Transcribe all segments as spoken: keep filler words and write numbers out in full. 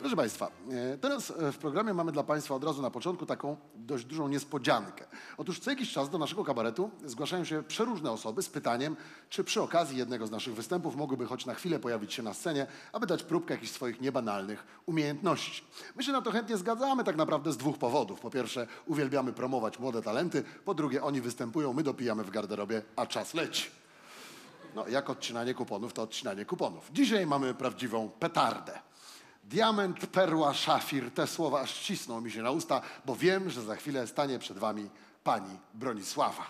Proszę Państwa, teraz w programie mamy dla Państwa od razu na początku taką dość dużą niespodziankę. Otóż co jakiś czas do naszego kabaretu zgłaszają się przeróżne osoby z pytaniem, czy przy okazji jednego z naszych występów mogłyby choć na chwilę pojawić się na scenie, aby dać próbkę jakichś swoich niebanalnych umiejętności. My się na to chętnie zgadzamy tak naprawdę z dwóch powodów. Po pierwsze, uwielbiamy promować młode talenty, po drugie, oni występują, my dopijamy w garderobie, a czas leci. No, jak odcinanie kuponów, to odcinanie kuponów. Dzisiaj mamy prawdziwą petardę. Diament, perła, szafir, te słowa aż cisną mi się na usta, bo wiem, że za chwilę stanie przed wami pani Bronisława.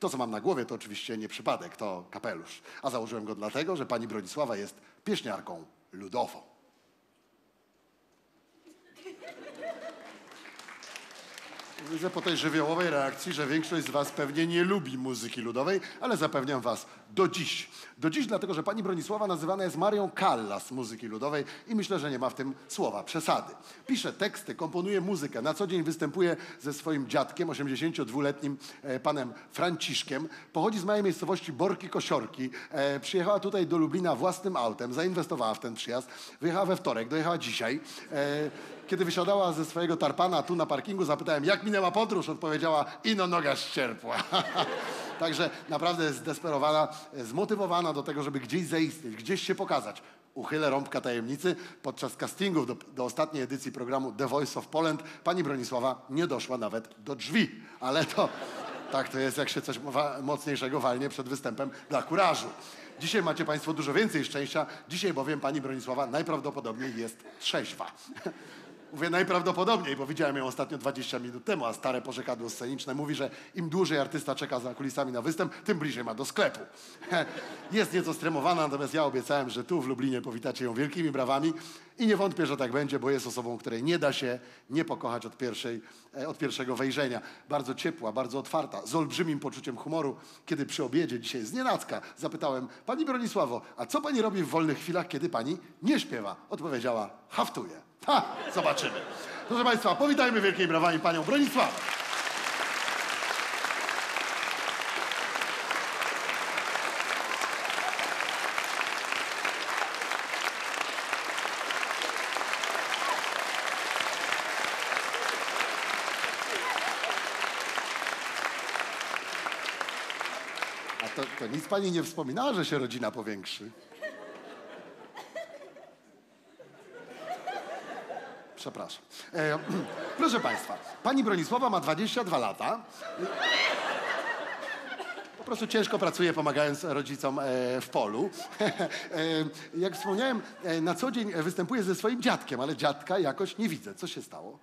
To, co mam na głowie, to oczywiście nie przypadek, to kapelusz. A założyłem go dlatego, że pani Bronisława jest pieśniarką ludową. Widzę po tej żywiołowej reakcji, że większość z was pewnie nie lubi muzyki ludowej, ale zapewniam was, do dziś. Do dziś dlatego, że pani Bronisława nazywana jest Marią Callas muzyki ludowej i myślę, że nie ma w tym słowa przesady. Pisze teksty, komponuje muzykę, na co dzień występuje ze swoim dziadkiem, osiemdziesięciodwuletnim e, panem Franciszkiem. Pochodzi z małej miejscowości Borki-Kosiorki. E, przyjechała tutaj do Lublina własnym autem, zainwestowała w ten przyjazd. Wyjechała we wtorek, dojechała dzisiaj. E, kiedy wysiadała ze swojego tarpana tu na parkingu, zapytałem, jak minęła podróż, odpowiedziała, ino noga ścierpła. Także naprawdę jest zdesperowana, zmotywowana do tego, żeby gdzieś zaistnieć, gdzieś się pokazać. Uchylę rąbka tajemnicy. Podczas castingów do, do ostatniej edycji programu The Voice of Poland pani Bronisława nie doszła nawet do drzwi. Ale to tak to jest, jak się coś mocniejszego walnie przed występem dla kurażu. Dzisiaj macie Państwo dużo więcej szczęścia. Dzisiaj bowiem pani Bronisława najprawdopodobniej jest trzeźwa. Mówię najprawdopodobniej, bo widziałem ją ostatnio dwadzieścia minut temu, a stare porzekadło sceniczne mówi, że im dłużej artysta czeka za kulisami na występ, tym bliżej ma do sklepu. Jest nieco stremowana, natomiast ja obiecałem, że tu w Lublinie powitacie ją wielkimi brawami i nie wątpię, że tak będzie, bo jest osobą, której nie da się nie pokochać od, pierwszej, od pierwszego wejrzenia. Bardzo ciepła, bardzo otwarta, z olbrzymim poczuciem humoru, kiedy przy obiedzie dzisiaj znienacka zapytałem, pani Bronisławo, a co pani robi w wolnych chwilach, kiedy pani nie śpiewa? Odpowiedziała, haftuję. Ha! Zobaczymy. Proszę Państwa, powitajmy wielkimi brawami panią Bronisławę. A to, to nic pani nie wspominała, że się rodzina powiększy. Przepraszam. E, proszę Państwa, pani Bronisława ma dwadzieścia dwa lata. Po prostu ciężko pracuje, pomagając rodzicom w polu. Jak wspomniałem, na co dzień występuje ze swoim dziadkiem, ale dziadka jakoś nie widzę. Co się stało?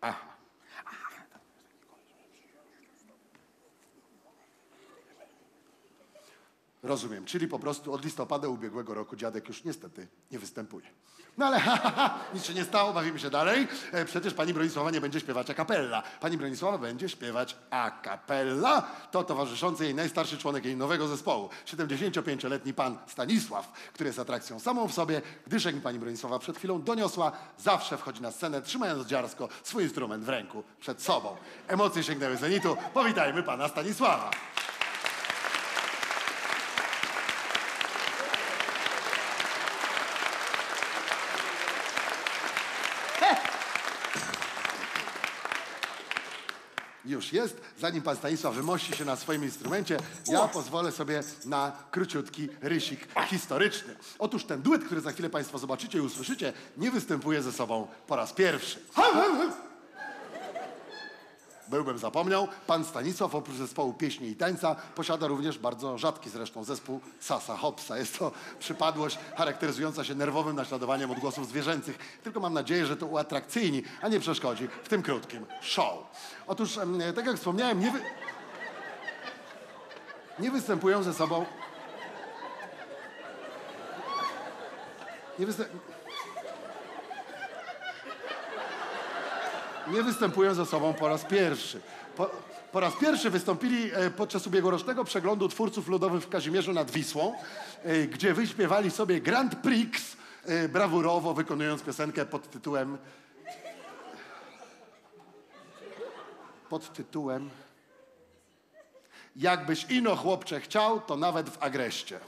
Aha. Rozumiem, czyli po prostu od listopada ubiegłego roku dziadek już niestety nie występuje. No ale ha, ha, ha, nic się nie stało, bawimy się dalej. E, przecież pani Bronisława nie będzie śpiewać a cappella. Pani Bronisława będzie śpiewać a cappella. To towarzyszący jej najstarszy członek jej nowego zespołu. siedemdziesięciopięcioletni pan Stanisław, który jest atrakcją samą w sobie, gdyż jak mi pani Bronisława przed chwilą doniosła, zawsze wchodzi na scenę, trzymając dziarsko swój instrument w ręku przed sobą. Emocje sięgnęły zenitu. Powitajmy pana Stanisława. Już jest. Zanim pan Stanisław wymości się na swoim instrumencie, ja pozwolę sobie na króciutki rysik historyczny. Otóż ten duet, który za chwilę państwo zobaczycie i usłyszycie, nie występuje ze sobą po raz pierwszy. Byłbym zapomniał, pan Stanisław oprócz zespołu pieśni i tańca posiada również bardzo rzadki zresztą zespół Sasa Hopsa. Jest to przypadłość charakteryzująca się nerwowym naśladowaniem odgłosów zwierzęcych. Tylko mam nadzieję, że to uatrakcyjni, a nie przeszkodzi w tym krótkim show. Otóż, tak jak wspomniałem, nie, wy... nie występują ze sobą... Nie występują... Nie występują ze sobą po raz pierwszy. Po, po raz pierwszy wystąpili e, podczas ubiegłorocznego przeglądu twórców ludowych w Kazimierzu nad Wisłą, e, gdzie wyśpiewali sobie Grand Prix, e, brawurowo wykonując piosenkę pod tytułem... Pod tytułem... Jakbyś ino chłopcze chciał, to nawet w agreście.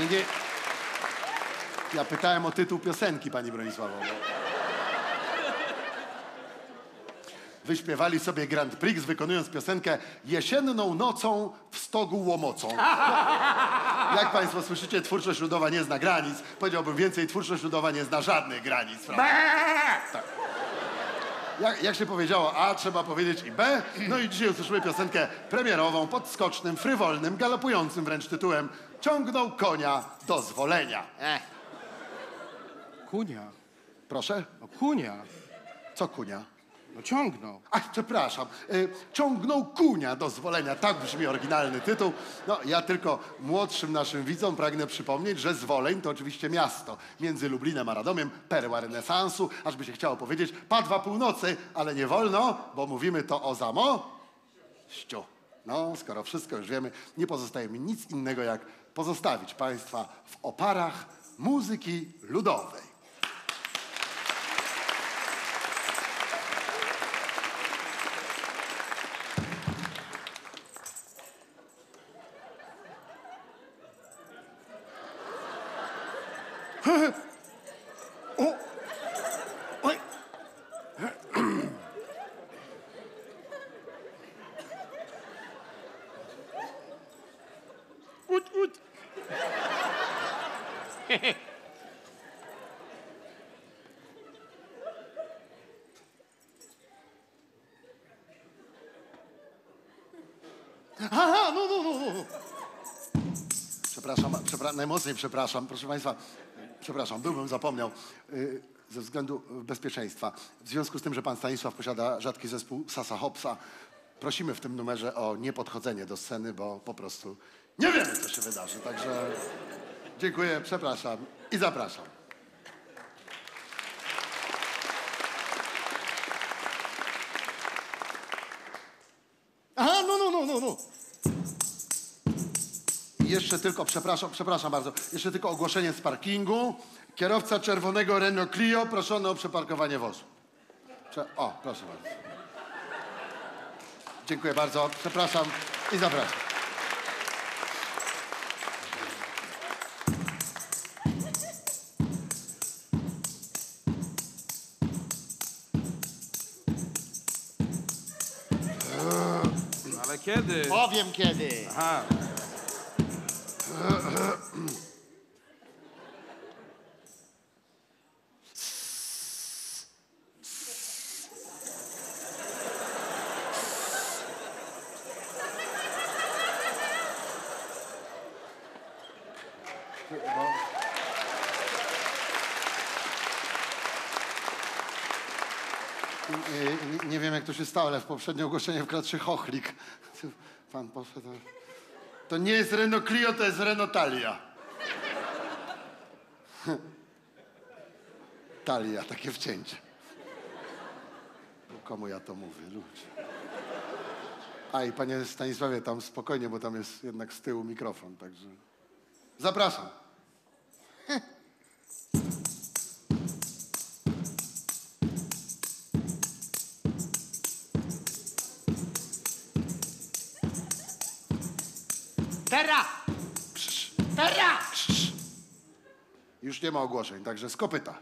Nie, nie. Ja pytałem o tytuł piosenki, pani Bronisławo. Wyśpiewali sobie Grand Prix, wykonując piosenkę Jesienną nocą w stogu łomocą. Jak państwo słyszycie, twórczość ludowa nie zna granic. Powiedziałbym więcej, twórczość ludowa nie zna żadnych granic. Tak. Jak, jak się powiedziało A, trzeba powiedzieć i B. No i dzisiaj usłyszymy piosenkę premierową, podskocznym, frywolnym, galopującym wręcz tytułem Ciągnął konia do zwolenia. Ech. Kunia. Proszę? No kunia. Co kunia? No ciągnął. Ach, przepraszam. Y, ciągnął kunia do zwolenia. Tak brzmi oryginalny tytuł. No, ja tylko młodszym naszym widzom pragnę przypomnieć, że Zwoleń to oczywiście miasto. Między Lublinem a Radomiem perła renesansu, aż by się chciało powiedzieć Padwa północy, ale nie wolno, bo mówimy to o Zamościu. No, skoro wszystko już wiemy, nie pozostaje mi nic innego, jak pozostawić państwa w oparach muzyki ludowej. Aha, no, no, no. Przepraszam, przepra najmocniej przepraszam, proszę państwa, przepraszam, byłbym zapomniał yy, ze względu bezpieczeństwa. W związku z tym, że pan Stanisław posiada rzadki zespół Sasa Hopsa, prosimy w tym numerze o niepodchodzenie do sceny, bo po prostu nie wiemy, co się wydarzy. Także dziękuję, przepraszam i zapraszam. Aha, no, no, no, no, no. Jeszcze tylko, przepraszam, przepraszam bardzo, jeszcze tylko ogłoszenie z parkingu. Kierowca czerwonego Renault Clio proszony o przeparkowanie wozu. Prze o, proszę bardzo. Dziękuję bardzo, przepraszam i zapraszam. Ale kiedy? Powiem kiedy. Aha. Nie, nie wiem, jak to się stało, ale w poprzednie ogłoszenie wkradł się chochlik. Pan poszedł... To nie jest Renault Clio, to jest Renault Talia. Talia, takie wcięcie. Komu ja to mówię, ludzie? A i panie Stanisławie, tam spokojnie, bo tam jest jednak z tyłu mikrofon, także... Zapraszam. Teraz! Teraz! Już nie ma ogłoszeń, także z kopyta.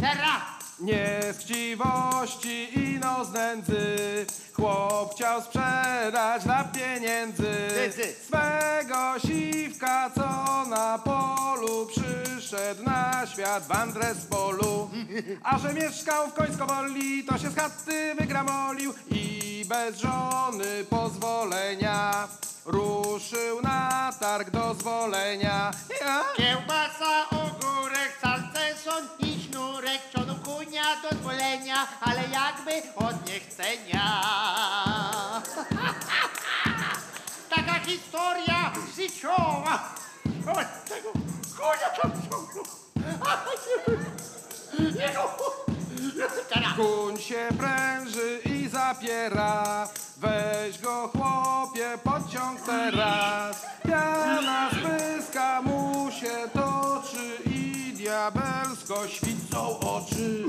Teraz! Nie z chciwości ino z nędzy chłop chciał sprzedać dla pieniędzy swego siwka, co na polu przyszedł na świat wandrę z polu. A że mieszkał w Końskowoli, to się z chaty wygramolił i bez żony pozwolenia ruszył na targ do zwolenia. Ja? Kiełbasa, ogórek, salceson i sznurek ciągnął kunia do zwolenia, ale jakby od niechcenia. Taka historia życiowa. Oj, tego konia tam ciągnął. Jego, jego, teraz. Kuń się pręży i zapiera. Weź go chłopie, podciąg teraz. Piana spyska mu się toczy i diabelsko świcą oczy.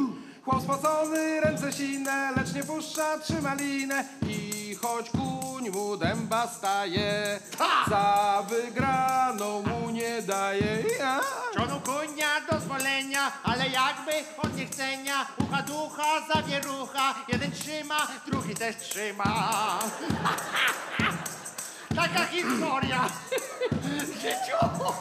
Chłop spocony, ręce sine, lecz nie puszcza, trzyma linę i choć kuń mu dęba staje, ha! Za wygraną mu nie daje. Ja. Czonu kunia do zwolenia, ale jakby od niechcenia, ucha ducha, zawierucha, jeden trzyma, drugi też trzyma. Taka historia życiowa.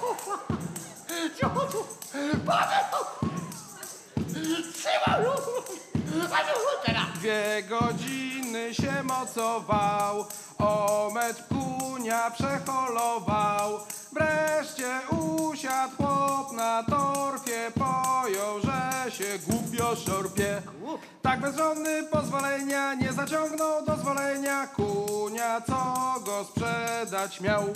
Dwie godziny się mocował, o metr kunia przeholował. Wreszcie usiadł chłop na torfie, pojął, że się głupio szorpie. Tak bez żony pozwolenia nie zaciągnął do zwolenia kunia, co go sprzedać miał.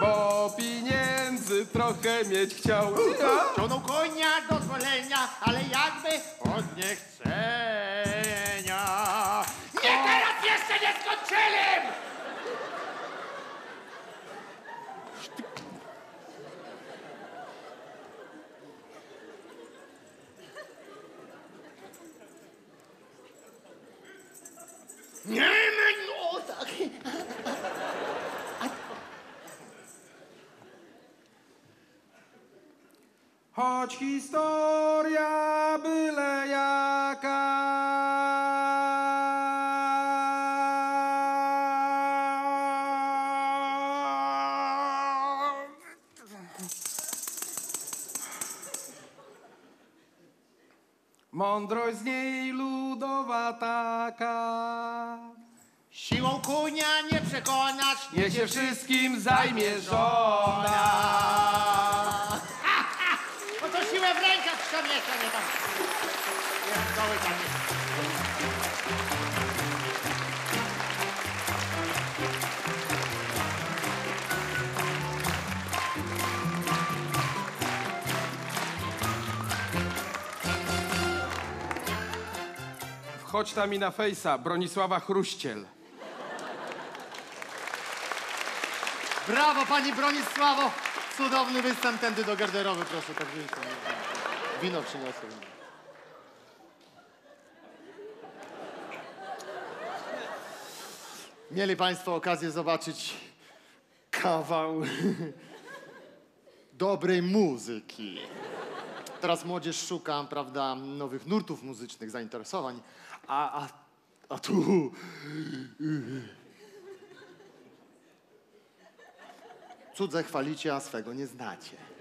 Bo pieniędzy trochę mieć chciał. Ciągnął konia do zwolenia, ale jakby od niechcenia. Nie, teraz jeszcze nie skończyłem! Nie, no tak. Choć historia byle jaka, mądrość z niej ludowa taka. Siłą kunia nie przekonasz, nie się wszystkim zajmie żona. W rękach trzymie, trzymie, tak. Jest cały taki. Wchodź tam mi na fejsa, Bronisława Chruściel. Brawo, pani Bronisławo. Cudowny występ, tędy do garderoby, proszę, tak wyjść. Wino przyniosłem. Mieli państwo okazję zobaczyć kawał dobrej muzyki. Teraz młodzież szuka, prawda, nowych nurtów muzycznych, zainteresowań, a, a, a tu... Cudze chwalicie, a swego nie znacie.